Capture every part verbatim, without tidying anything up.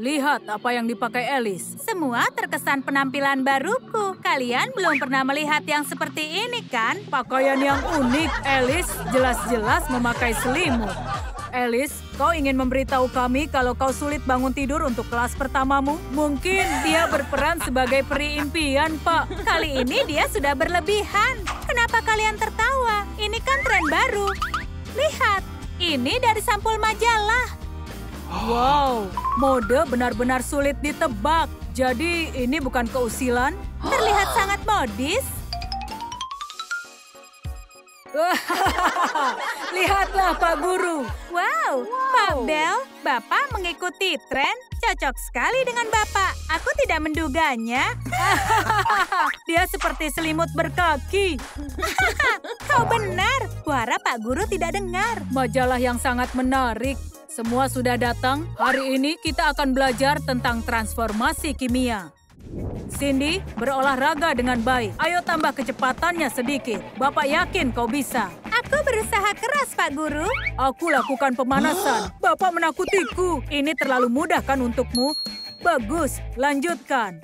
Lihat apa yang dipakai Alice. Semua terkesan penampilan baruku. Kalian belum pernah melihat yang seperti ini, kan? Pakaian yang unik, Alice jelas-jelas memakai selimut. Alice, kau ingin memberitahu kami kalau kau sulit bangun tidur untuk kelas pertamamu? Mungkin dia berperan sebagai peri impian, Pak. Kali ini dia sudah berlebihan. Kenapa kalian tertawa? Ini kan tren baru. Lihat, ini dari sampul majalah. Wow, mode benar-benar sulit ditebak. Jadi ini bukan keusilan? Terlihat sangat modis. Lihatlah Pak Guru. Wow, Pak Bel, Bapak mengikuti tren. Cocok sekali dengan Bapak. Aku tidak menduganya. Dia seperti selimut berkaki. Kau benar. Suara Pak Guru tidak dengar. Majalah yang sangat menarik. Semua sudah datang. Hari ini kita akan belajar tentang transformasi kimia. Cindy, berolahraga dengan baik. Ayo tambah kecepatannya sedikit. Bapak yakin kau bisa. Aku berusaha keras, Pak Guru. Aku lakukan pemanasan. Bapak menakutiku. Ini terlalu mudah kan untukmu? Bagus, lanjutkan.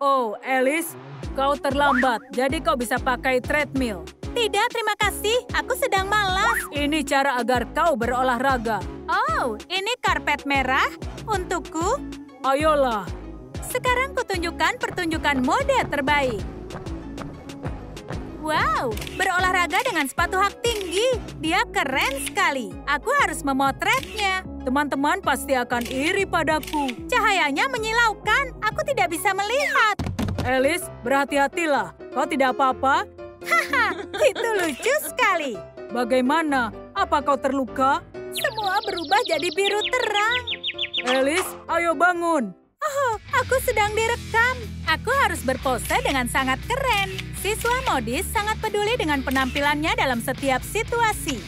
Oh, Alice, kau terlambat. Jadi kau bisa pakai treadmill. Tidak, terima kasih. Aku sedang malas. Ini cara agar kau berolahraga. Oh, ini karpet merah untukku. Ayolah. Sekarang kutunjukkan pertunjukan mode terbaik. Wow, berolahraga dengan sepatu hak tinggi. Dia keren sekali. Aku harus memotretnya. Teman-teman pasti akan iri padaku. Cahayanya menyilaukan. Aku tidak bisa melihat. Alice, berhati-hatilah. Kau tidak apa-apa? Haha, itu lucu sekali. Bagaimana? Apa kau terluka? Semua berubah jadi biru terang. Alice, ayo bangun. Oh, aku sedang direkam. Aku harus berpose dengan sangat keren. Siswa modis sangat peduli dengan penampilannya dalam setiap situasi.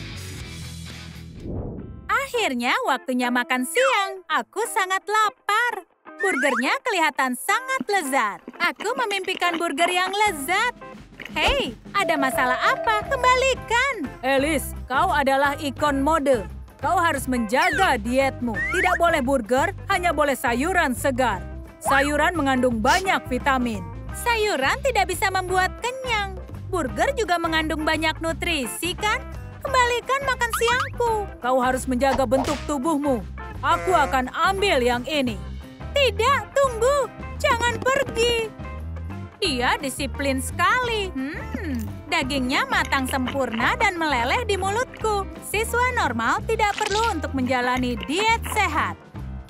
Akhirnya waktunya makan siang. Aku sangat lapar. Burgernya kelihatan sangat lezat. Aku memimpikan burger yang lezat. Hei, ada masalah apa? Kembalikan. Alice, kau adalah ikon mode. Kau harus menjaga dietmu. Tidak boleh burger, hanya boleh sayuran segar. Sayuran mengandung banyak vitamin. Sayuran tidak bisa membuat kenyang. Burger juga mengandung banyak nutrisi, kan? Kembalikan makan siangku. Kau harus menjaga bentuk tubuhmu. Aku akan ambil yang ini. Tidak, tunggu. Jangan pergi. Dia disiplin sekali. Hmm, dagingnya matang sempurna dan meleleh di mulutku. Siswa normal tidak perlu untuk menjalani diet sehat.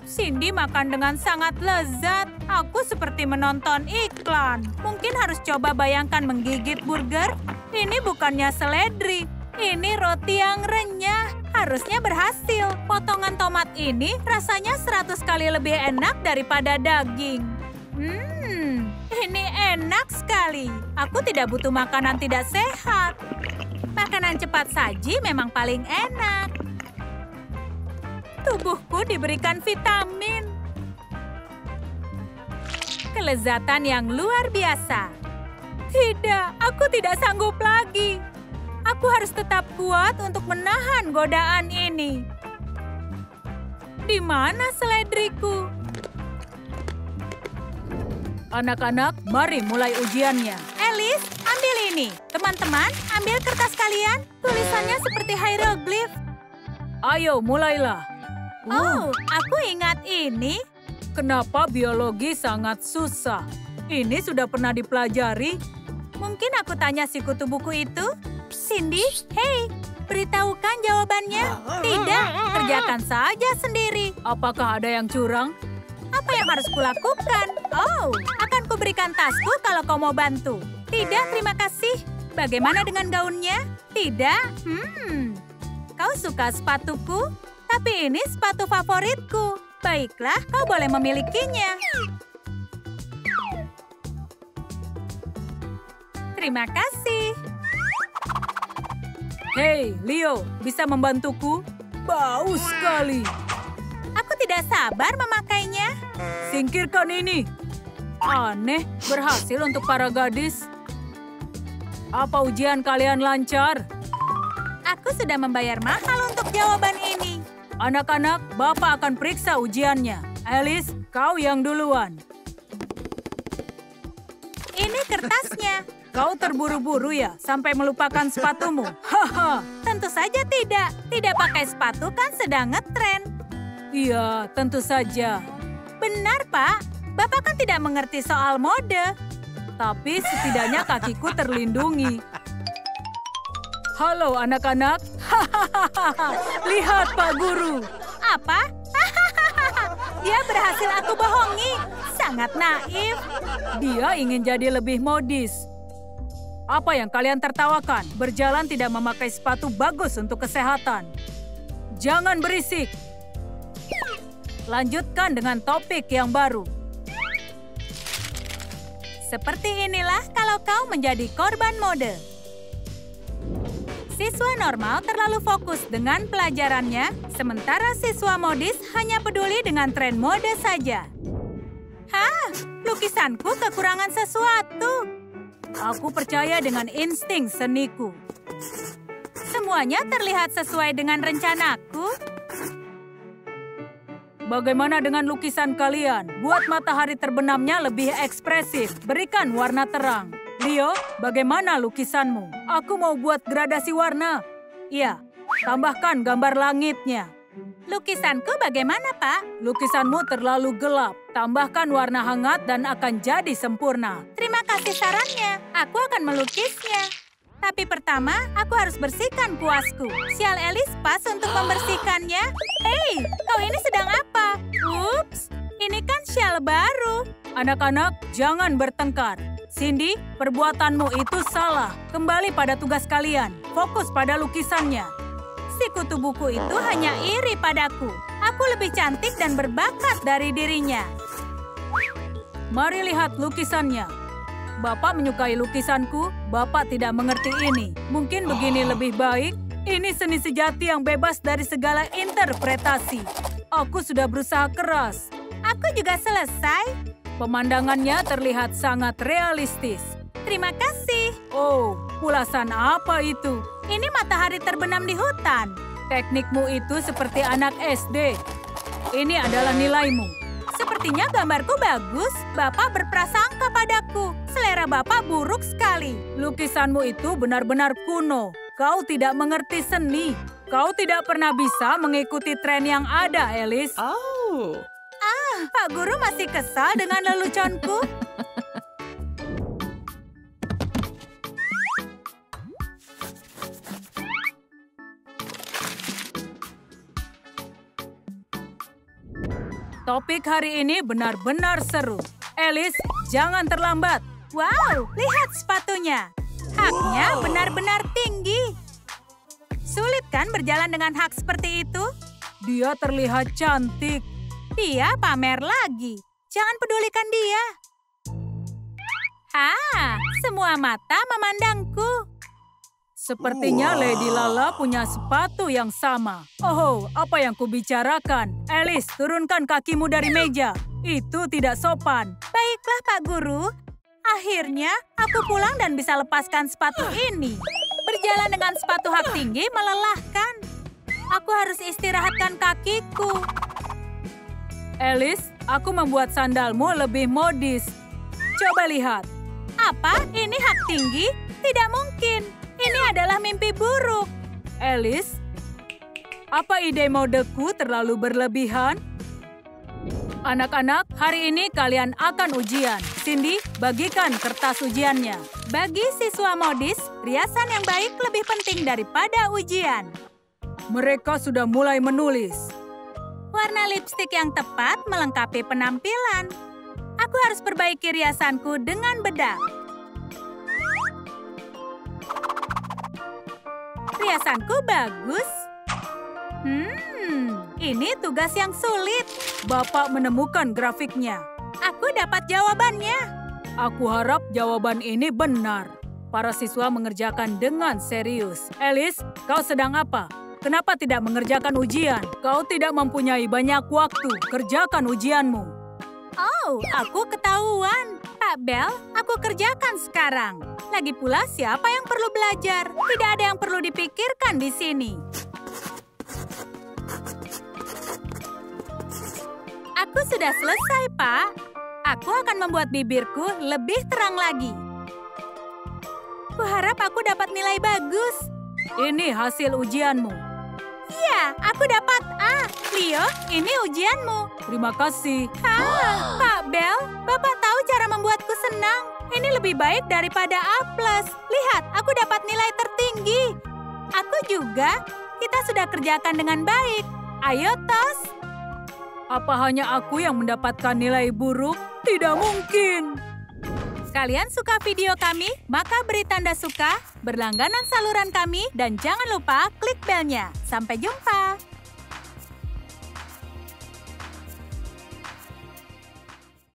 Cindy makan dengan sangat lezat. Aku seperti menonton iklan. Mungkin harus coba bayangkan menggigit burger. Ini bukannya seledri. Ini roti yang renyah. Harusnya berhasil. Potongan tomat ini rasanya seratus kali lebih enak daripada daging. Hmm, ini enak sekali. Aku tidak butuh makanan tidak sehat. Makanan cepat saji memang paling enak. Tubuhku diberikan vitamin. Kelezatan yang luar biasa. Tidak, aku tidak sanggup lagi. Aku harus tetap kuat untuk menahan godaan ini. Di mana seledriku? Anak-anak, mari mulai ujiannya. Alice, ambil ini. Teman-teman, ambil kertas kalian. Tulisannya seperti hieroglif. Ayo, mulailah. Oh, uh. aku ingat ini. Kenapa biologi sangat susah? Ini sudah pernah dipelajari. Mungkin aku tanya si kutu buku itu. Cindy, hei, beritahukan jawabannya. Tidak, kerjakan saja sendiri. Apakah ada yang curang? Apa yang harus kulakukan? Oh, akan kuberikan tasku kalau kau mau bantu. Tidak, terima kasih. Bagaimana dengan gaunnya? Tidak. Hmm, kau suka sepatuku? Tapi ini sepatu favoritku. Baiklah, kau boleh memilikinya. Terima kasih. Hei, Leo, bisa membantuku? Bau sekali. Aku tidak sabar memakainya. Singkirkan ini. Aneh, berhasil untuk para gadis. Apa ujian kalian lancar? Aku sudah membayar mahal untuk jawaban ini. Anak-anak, Bapak akan periksa ujiannya. Alice, kau yang duluan. Ini kertasnya. Kau terburu-buru ya, sampai melupakan sepatumu. Haha. Tentu saja tidak. Tidak pakai sepatu kan sedang ngetren. Iya, tentu saja. Benar, Pak. Bapak kan tidak mengerti soal mode. Tapi setidaknya kakiku terlindungi. Halo anak-anak. Lihat Pak Guru. Apa? Dia berhasil aku bohongi. Sangat naif. Dia ingin jadi lebih modis. Apa yang kalian tertawakan? Berjalan tidak memakai sepatu bagus untuk kesehatan. Jangan berisik. Lanjutkan dengan topik yang baru. Seperti inilah kalau kau menjadi korban mode. Siswa normal terlalu fokus dengan pelajarannya, sementara siswa modis hanya peduli dengan tren mode saja. Hah, lukisanku kekurangan sesuatu. Aku percaya dengan insting seniku. Semuanya terlihat sesuai dengan rencanaku. Bagaimana dengan lukisan kalian? Buat matahari terbenamnya lebih ekspresif. Berikan warna terang. Leo, bagaimana lukisanmu? Aku mau buat gradasi warna. Iya, tambahkan gambar langitnya. Lukisanku bagaimana, Pak? Lukisanmu terlalu gelap. Tambahkan warna hangat dan akan jadi sempurna. Terima kasih sarannya. Aku akan melukisnya. Tapi pertama, aku harus bersihkan puasku. Sial Alice pas untuk membersihkannya. Hei, kau ini sedang apa? Ups, ini kan sial baru. Anak-anak, jangan bertengkar. Cindy, perbuatanmu itu salah. Kembali pada tugas kalian. Fokus pada lukisannya. Sekutu buku itu hanya iri padaku. Aku lebih cantik dan berbakat dari dirinya. Mari lihat lukisannya. Bapak menyukai lukisanku, Bapak tidak mengerti ini. Mungkin begini lebih baik. Ini seni sejati yang bebas dari segala interpretasi. Aku sudah berusaha keras. Aku juga selesai. Pemandangannya terlihat sangat realistis. Terima kasih. Oh, ulasan apa itu? Ini matahari terbenam di hutan. Teknikmu itu seperti anak S D. Ini adalah nilaimu. Sepertinya gambarku bagus. Bapak berprasangka padaku. Selera Bapak buruk sekali. Lukisanmu itu benar-benar kuno. Kau tidak mengerti seni. Kau tidak pernah bisa mengikuti tren yang ada, Alice. Oh. Ah, Pak Guru masih kesal dengan leluconku. Topik hari ini benar-benar seru. Alice, jangan terlambat. Wow, lihat sepatunya. Haknya benar-benar tinggi. Sulit kan berjalan dengan hak seperti itu? Dia terlihat cantik. Dia pamer lagi. Jangan pedulikan dia. Ah, semua mata memandangku. Sepertinya Lady Lala punya sepatu yang sama. Oh, apa yang kubicarakan? Alice, turunkan kakimu dari meja. Itu tidak sopan. Baiklah, Pak Guru. Akhirnya, aku pulang dan bisa lepaskan sepatu ini. Berjalan dengan sepatu hak tinggi melelahkan. Aku harus istirahatkan kakiku. Alice, aku membuat sandalmu lebih modis. Coba lihat. Apa? Ini hak tinggi? Tidak mungkin. Ini adalah mimpi buruk. Alice, apa ide modeku terlalu berlebihan? Anak-anak, hari ini kalian akan ujian. Cindy, bagikan kertas ujiannya. Bagi siswa modis, riasan yang baik lebih penting daripada ujian. Mereka sudah mulai menulis. Warna lipstik yang tepat melengkapi penampilan. Aku harus perbaiki riasanku dengan bedak. Riasanku bagus. Hmm, ini tugas yang sulit. Bapak menemukan grafiknya. Aku dapat jawabannya. Aku harap jawaban ini benar. Para siswa mengerjakan dengan serius. Alice, kau sedang apa? Kenapa tidak mengerjakan ujian? Kau tidak mempunyai banyak waktu. Kerjakan ujianmu. Oh, aku ketahuan. Pak Bel, aku kerjakan sekarang. Lagi pula siapa yang perlu belajar? Tidak ada yang perlu dipikirkan di sini. Aku sudah selesai, Pak. Aku akan membuat bibirku lebih terang lagi. Kuharap aku dapat nilai bagus. Ini hasil ujianmu. Ya, aku dapat A. Leo, ini ujianmu. Terima kasih. Ah, Pak Bel, Bapak tahu cara membuatku senang. Ini lebih baik daripada A plus. Lihat, aku dapat nilai tertinggi. Aku juga. Kita sudah kerjakan dengan baik. Ayo, tos. Apa hanya aku yang mendapatkan nilai buruk? Tidak mungkin. Kalian suka video kami? Maka beri tanda suka, berlangganan saluran kami, dan jangan lupa klik belnya. Sampai jumpa.